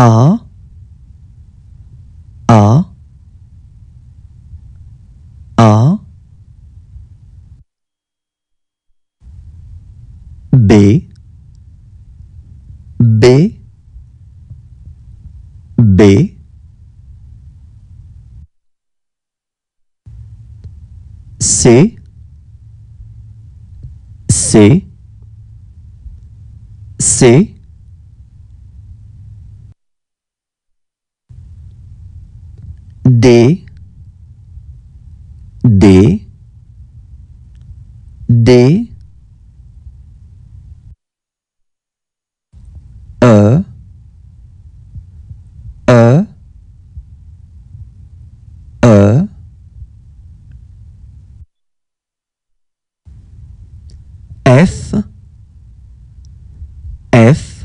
B B B C C C D D D F F F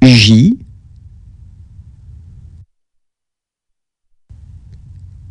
J J J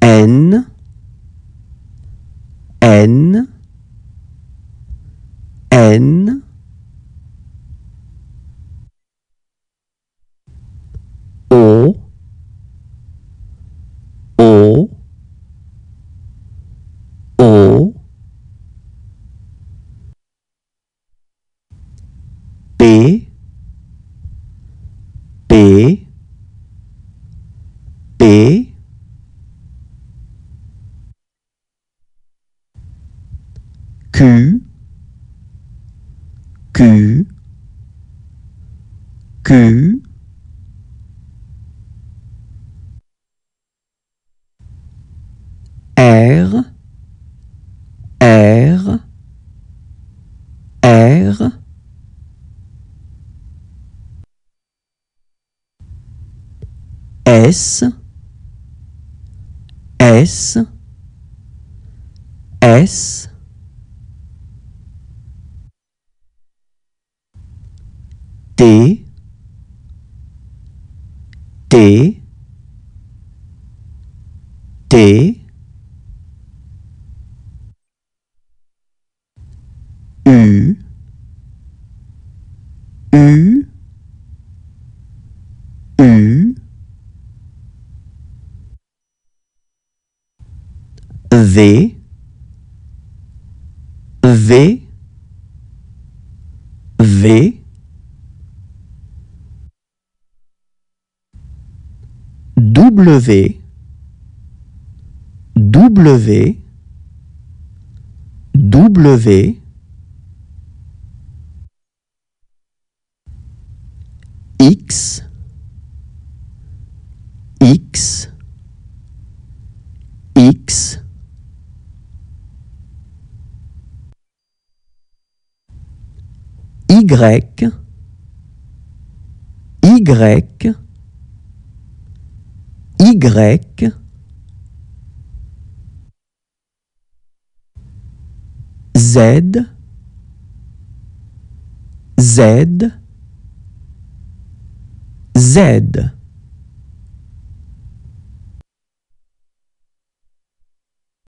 N N N P P P Q Q Q R R R S S S T T T U U U V V V W W W X X X Y Y Y Z Z Z